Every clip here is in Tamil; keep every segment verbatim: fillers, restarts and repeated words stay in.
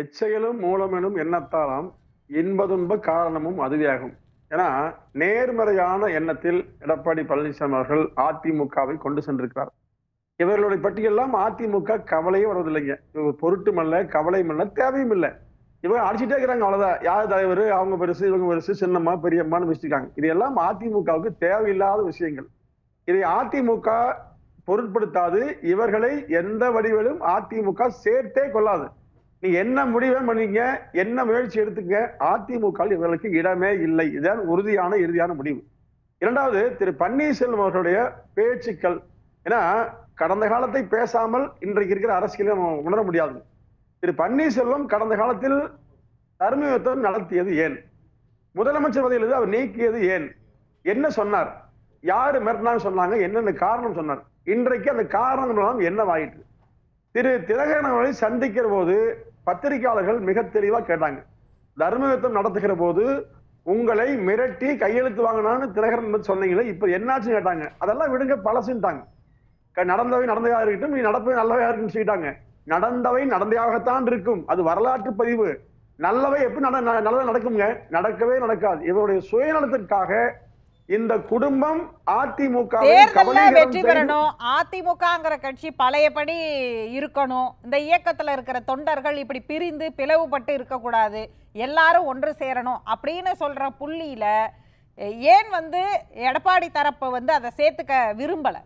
எச்சையிலும் மூலமெனும் எண்ணத்தாலாம் இன்பதுன்ப காரணமும் அதுவாகும். ஏன்னா நேர்மறையான எண்ணத்தில் எடப்பாடி பழனிசாமி அவர்கள் அதிமுகவை கொண்டு சென்றிருக்கிறார். இவர்களுடைய பட்டியலாம் அதிமுக கவலையே வருவதில்லைங்க. இவங்க பொருட்டும் அல்ல, கவலையும் இல்லை, தேவையும் இல்லை. இவங்க அடிச்சுட்டே இருக்கிறாங்க, அவ்வளவுதான். யார் தலைவர், அவங்க பெருசு, இவங்க பெருசு, சின்னம்மா பெரியம்மான்னு வச்சுருக்காங்க. இது எல்லாம் அதிமுகவுக்கு தேவையில்லாத விஷயங்கள். இதை அதிமுக பொருட்படுத்தாது. இவர்களை எந்த வடிவிலும் அதிமுக சேர்த்தே கொள்ளாது. நீ என்ன முடிவே பண்ணீங்க, என்ன முயற்சி எடுத்துங்க, அதிமுக இவர்களுக்கு இடமே இல்லை. இதுதான் உறுதியான இறுதியான முடிவு. இரண்டாவது, திரு பன்னீர்செல்வம் அவர்களுடைய பேச்சுக்கள். ஏன்னா கடந்த காலத்தை பேசாமல் இன்றைக்கு இருக்கிற அரசியலை உணர முடியாது. திரு பன்னீர்செல்வம் கடந்த காலத்தில் தர்மயுத்தம் நடத்தியது ஏன்? முதலமைச்சர் பதவியிலிருந்து அவர் நீக்கியது ஏன்? என்ன சொன்னார்? யாரு மிரட்டினான்னு சொன்னாங்க? என்னென்ன காரணம் சொன்னார்? இன்றைக்கு அந்த காரணங்களாம் என்னவாயிற்று? திரு திலகரன் அவர்களை சந்திக்கிற போது பத்திரிகையாளர்கள் மிக தெளிவாக கேட்டாங்க. தர்மயுத்தம் நடத்துகிற போது உங்களை மிரட்டி கையெழுத்து வாங்கினான்னு திலகரன் சொன்னீங்களே, இப்போ என்னாச்சுன்னு கேட்டாங்க. அதெல்லாம் விடுங்க, பழசுட்டாங்க. நடந்தவை நடந்தையாக இருக்கட்டும், நீ நடப்பவை நல்லவையாக இருக்குன்னு சொல்லிட்டாங்க. நடந்தவை நடந்தையாகத்தான் இருக்கும், அது வரலாற்று பதிவு. நல்லவை எப்படி நட நல்லதாக நடக்குங்க? நடக்கவே நடக்காது. இவருடைய சுயநலத்திற்காக இந்த குடும்பம் அதிமுக தேர்தலில் வெற்றி பெறணும், அதிமுகங்கிற கட்சி பழையபடி இருக்கணும், இந்த இயக்கத்துல இருக்கிற தொண்டர்கள் இப்படி பிரிந்து பிளவுபட்டு இருக்கக்கூடாது, எல்லாரும் ஒன்று சேரணும் அப்படின்னு சொல்ற புள்ளியில ஏன் வந்து எடப்பாடி தரப்பு வந்து அதை சேர்த்துக்க விரும்பல?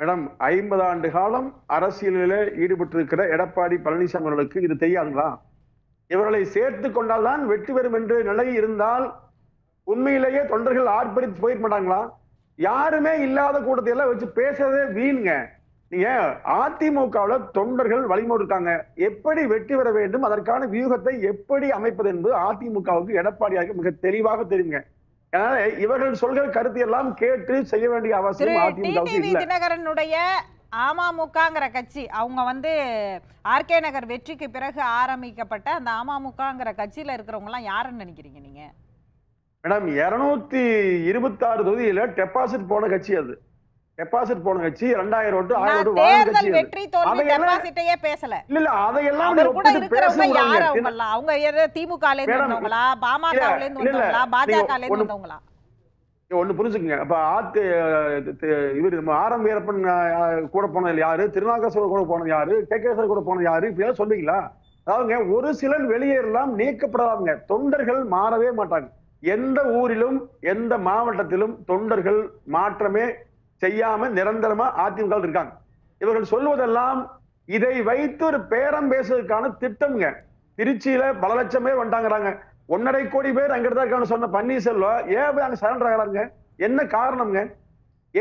மேடம், ஐம்பது ஆண்டு காலம் அரசியலில் ஈடுபட்டு இருக்கிற எடப்பாடி பழனிசாமி அவர்களுக்கு இது தெரியாதுங்களா? இவர்களை சேர்த்து கொண்டால்தான் வெற்றி பெறும் என்று நிலை இருந்தால் உண்மையிலேயே தொண்டர்கள் ஆர்ப்பரித்து போயிட மாட்டாங்களா? யாருமே இல்லாத கூட்டத்தை எல்லாம் வச்சு பேசுறதே வீணுங்க. நீங்க அதிமுகவில் தொண்டர்கள் வழிமோட்டிருக்காங்க. எப்படி வெற்றி பெற வேண்டும், அதற்கான வியூகத்தை எப்படி அமைப்பது என்பது அதிமுகவுக்கு எடப்பாடியாக மிக தெளிவாக தெரியுங்க. எனவே இவர்கள் சொல்கிற கருத்து எல்லாம் கேட்டு செய்ய வேண்டிய அவசியம் அதிமுகவுக்கு இல்லை. தினகரனுடைய அமமுகங்கிற கட்சி, அவங்க வந்து ஆர்கே நகர் வெற்றிக்கு பிறகு ஆரம்பிக்கப்பட்ட அந்த அமமுகங்கிற கட்சியில இருக்கிறவங்கலாம் யாருன்னு நினைக்கிறீங்க நீங்க? மேடம், இருநூத்தி இருபத்தி ஆறு தொகுதியில டெபாசிட் போன கட்சி, அது டெபாசிட் போன கட்சி ரெண்டாயிரம் ஓட்டு ஆயிரம் ஓட்டு வெற்றி தோல்வி டெபாசிட்டையே பேசல. இல்ல இல்ல, அதையெல்லாம் கூட இருக்கிறவங்க யார் அவங்களா? அவங்க திமுகல இருந்து வந்தவங்களா, பாமகல இருந்து வந்தவங்களா, பாஜகல இருந்து வந்தவங்களா? ஒண்ணு புரிஞ்சுக்குங்க. அப்ப ஆத்து இவர் ஆரம் வீரப்பன் கூட போனது யாரு, திருநாகேஸ்வரர் கூட போனது யாரு, கேகேஸ்வரர் கூட போனது யாரு, இப்படி ஏதாவது சொல்றீங்களா? அதாவதுங்க, ஒரு சிலர் வெளியேறலாம், நீக்கப்படலாம்ங்க. தொண்டர்கள் மாறவே மாட்டாங்க. எந்த ஊரிலும் எந்த மாவட்டத்திலும் தொண்டர்கள் மாற்றமே செய்யாம நிரந்தரமா அதிமுக இருக்காங்க. இவர்கள் சொல்லுவதெல்லாம் இதை வைத்து ஒரு பேரம் பேசுவதற்கான திட்டம்ங்க. திருச்சியில பல லட்சம் பேர் வந்துட்டாங்கிறாங்க, ஒன்னரை கோடி பேர் அங்கிட்டு இருக்கான்னு சொன்ன பன்னீர்செல்வம் ஏன் போய் அங்க சரண்டர் ஆகிறாங்க? என்ன காரணம்ங்க?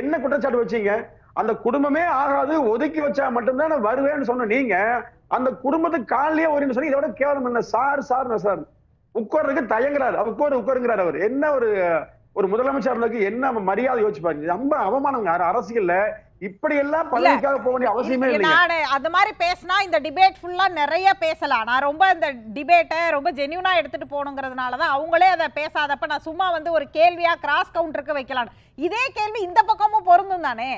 என்ன குற்றச்சாட்டு வச்சீங்க? அந்த குடும்பமே ஆகாது, ஒதுக்கி வச்சா மட்டும்தான் நான் வருவேன்னு சொன்ன நீங்க அந்த குடும்பத்துக்கு காலையே ஒரு சொன்னீங்க. இதோட கேவலம் என்ன? சார் சார் சார் உட்கார்றதுக்கு தயங்குறாரு, அவர் உட்கார் உட்காருங்கிறார். அவர் என்ன ஒரு ஒரு முதலமைச்சர், என்ன மரியாதை யோசிச்சு பாருங்க. ரொம்ப அவமானங்க அரசியல்ல. இப்படி எல்லாம் பதவிக்காக போக வேண்டிய அவசியமே இல்லை. நான் அந்த மாதிரி பேசினா இந்த டிபேட் ஃபுல்லா நிறைய பேசலாம். நான் ரொம்ப இந்த டிபேட்டை ரொம்ப ஜென்யூனா எடுத்துட்டு போகணுங்கிறதுனாலதான் அவங்களே அதை பேசாதப்ப நான் சும்மா வந்து ஒரு கேள்வியா கிராஸ் கவுண்டருக்கு வைக்கலாம். இதே கேள்வி இந்த பக்கமும் பொருந்தும் தானே?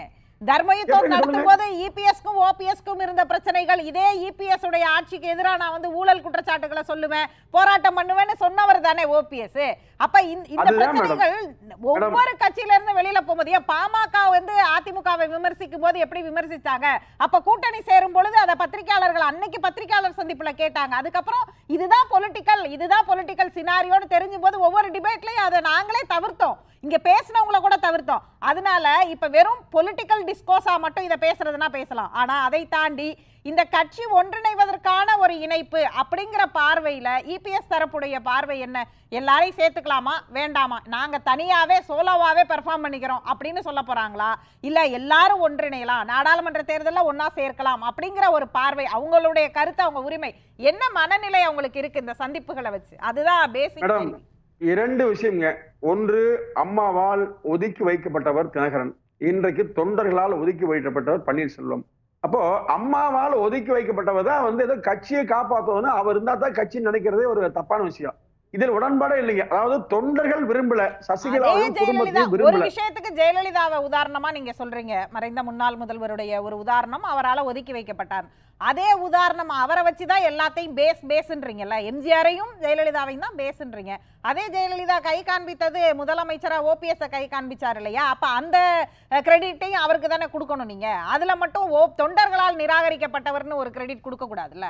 தர்மயுத்தம் நடத்தும் போது இபிஎஸ்க்கும் ஓபிஎஸ்க்கும் இருந்த பிரச்சனைகள், இதே இபிஎஸ் உடைய ஆட்சிக்கு எதிராக நான் வந்து ஊழல் குற்றச்சாட்டுகளை சொல்லுவேன், போராட்டம் பண்ணுவேன்னு சொன்னவர் தானே ஓபிஎஸ். அப்ப இந்த பிரச்சனைகள் ஒவ்வொரு கட்சியில இருந்து வெளியில போகும்போது, பாமக வந்து அதிமுகவை விமர்சிக்கும் போது எப்படி விமர்சிச்சாங்க, அப்ப கூட்டணி சேரும் பொழுது அதை பத்திரிகையாளர்கள் அன்னைக்கு பத்திரிகையாளர் சந்திப்புல கேட்டாங்க. அதுக்கப்புறம் இதுதான் பொலிட்டிக்கல், இதுதான் பொலிட்டிக்கல் சினாரியோன்னு தெரிஞ்சும் போது ஒவ்வொரு டிபேட்லயும் அதை நாங்களே தவிர்த்தோம், இங்க பேசினவங்கள கூட தவிர்த்தோம். அதனால இப்ப வெறும் பொலிட்டிக்கல் டிஸ்கோஸா மட்டும் இதை பேசுறதுனா பேசலாம், ஆனா அதை தாண்டி இந்த கட்சி ஒன்றிணைவதற்கான ஒரு இணைப்பு அப்படிங்கிற பார்வையில இபிஎஸ் தரப்புடைய பார்வை என்ன? எல்லாரையும் சேர்த்துக்கலாமா வேண்டாமா, நாங்க தனியாவே சோலோவாவே பெர்ஃபார்ம் பண்ணிக்கிறோம் அப்படின்னு சொல்ல போறாங்களா, இல்ல எல்லாரும் ஒன்றிணையலாம், நாடாளுமன்ற தேர்தலில் ஒன்னா சேர்க்கலாம் அப்படிங்கிற ஒரு பார்வை, அவங்களுடைய கருத்து, அவங்க உரிமை, என்ன மனநிலை அவங்களுக்கு இருக்கு இந்த சந்திப்புகளை வச்சு? அதுதான் பேசிக். இரண்டு விஷயங்க. ஒன்று, அம்மாவால் ஒதுக்கி வைக்கப்பட்டவர் தினகரன், இன்றைக்கு தொண்டர்களால் ஒதுக்கி வைக்கப்பட்டவர் பன்னீர்செல்வம். அப்போ அம்மாவால் ஒதுக்கி வைக்கப்பட்டவர் தான் வந்து ஏதோ கட்சியை காப்பாற்றணும், அவர் இருந்தா தான் கட்சி நினைக்கிறதே ஒரு தப்பான விஷயம். இதில் உடன்பாடு இல்லைங்க. அதாவது தொண்டர்கள் விரும்பல, சசிகலாவும் குடும்பத்தையும் விரும்பல. ஒரு விஷயத்துக்கு ஜெயலலிதாவை உதாரணமா நீங்க சொல்றீங்க, மறைந்த முன்னாள் முதல்வருடைய ஒரு உதாரணம், அவரால ஒதுக்கி வைக்கப்பட்டார். அதே உதாரணம் அவரை வச்சுதான் எல்லாத்தையும் பேஸ் பேஸ்ன்றீங்கல்ல, எம்ஜிஆரையும் ஜெயலலிதாவையும் தான் பேஸ்ன்றீங்க. அதே ஜெயலலிதா கை காண்பித்தது முதலமைச்சரா ஓபிஎஸ் கை காண்பிச்சார் இல்லையா, அப்ப அந்த கிரெடிட்டையும் அவருக்கு தானே கொடுக்கணும் நீங்க. அதுல மட்டும் தொண்டர்களால் நிராகரிக்கப்பட்டவர்னு ஒரு கிரெடிட் கொடுக்க கூடாதுல்ல.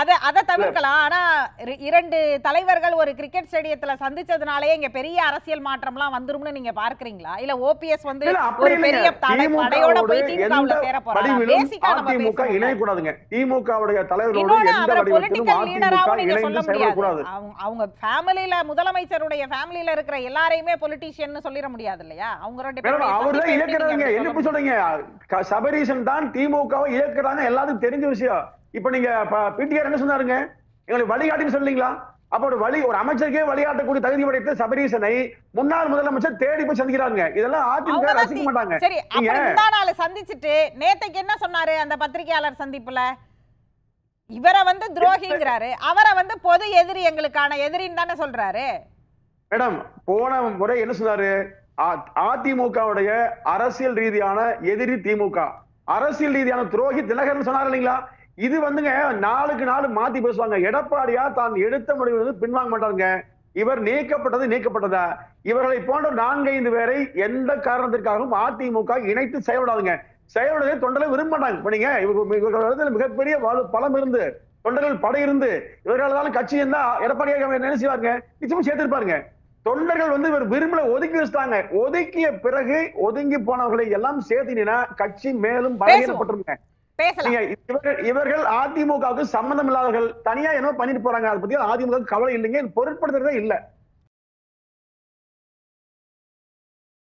அதை அதை தவிர்க்கலாம். ஆனா இரண்டு தலைவர்கள் ஒரு கிரிக்கெட் ஸ்டேடியத்துல சந்திச்சதுனாலே இங்க பெரிய அரசியல் மாற்றம்லாம் வந்துரும்னு நீங்க பார்க்கறீங்களா? இல்ல ஓபிஎஸ் வந்து ஒரு பெரிய தடையோட போய் திமுகவுல சேர போறாரு. பேசிக்கா நம்ம திமுக இணைய கூடாதுங்க. திமுகவுடைய தலைவரோட எந்த வடிவத்திலும் திமுக இணைய கூடாது. அவங்க ஃபேமிலில முதலமைச்சருடைய ஃபேமிலில இருக்கிற எல்லாரையுமே பொலிட்டீஷியன்னு சொல்லிர முடியாது இல்லையா? அவங்க ரெண்டு பேரும் அவர்தான் இயக்குறாங்க. என்ன இப்படி சொல்றீங்க? சபரீசன் தான் திமுகவை இயக்குறாங்க, எல்லாரும் தெரிஞ்ச விஷயம். இப்ப நீங்க பிடிஆர் என்ன சொன்னாருங்க, எங்களுக்கு வழிகாட்டின்னு சொல்லீங்களா? அப்ப ஒரு வழி, ஒரு அமைச்சருக்கே வழிகாட்டக்கூடிய தகுதி படைத்த சபரீசனை முன்னாள் முதலமைச்சர் தேடி போய் சந்திக்கிறாங்க. இதெல்லாம் அதிமுக ரசிக்க மாட்டாங்க. சரி, இந்த நாளை சந்திச்சுட்டு நேத்தைக்கு என்ன சொன்னாரு அந்த பத்திரிகையாளர் சந்திப்புல? இவரை வந்து துரோகிங்கிறாரு, அவரை வந்து பொது எதிரி, எங்களுக்கான எதிரின்னு தானே சொல்றாரு. மேடம், போன முறை என்ன சொன்னாரு? அதிமுகவுடைய அரசியல் ரீதியான எதிரி திமுக, அரசியல் ரீதியான துரோகி திலகர்னு சொன்னாரு இல்லைங்களா? இது வந்துங்க நாளுக்கு நாள் மாத்தி பேசுவாங்க. எடப்பாடியா தான் எடுத்த முடிவு வந்து பின்வாங்க மாட்டாருங்க. இவர் நீக்கப்பட்டது நீக்கப்பட்டதா? இவர்களை போன்ற நான்கைந்து பேரை எந்த காரணத்திற்காகவும் அதிமுக இணைத்து செயல்படாதுங்க. செயல்படுவதை தொண்டர்கள் விரும்ப மாட்டாங்க. மிகப்பெரிய பலம் இருந்து, தொண்டர்கள் படை இருந்து, இவர்களால கட்சி இருந்தா எடப்பாடியாக என்ன செய்வாங்க? நிச்சயமா சேர்த்திருப்பாருங்க. தொண்டர்கள் வந்து இவர் விரும்பல ஒதுக்கி வச்சுட்டாங்க. ஒதுக்கிய பிறகு ஒதுங்கி போனவர்களை எல்லாம் சேர்த்தினா கட்சி மேலும் பலகீனப்பட்டிருங்க. இவர்கள் அதிமுகவுக்கு சம்பந்தம் இல்லாதவர்கள், தனியா என்ன பண்ணிட்டு போறாங்க, அதை பத்தி அதிமுக கவலை இல்லைங்க, பொருட்படுத்துறதே இல்ல.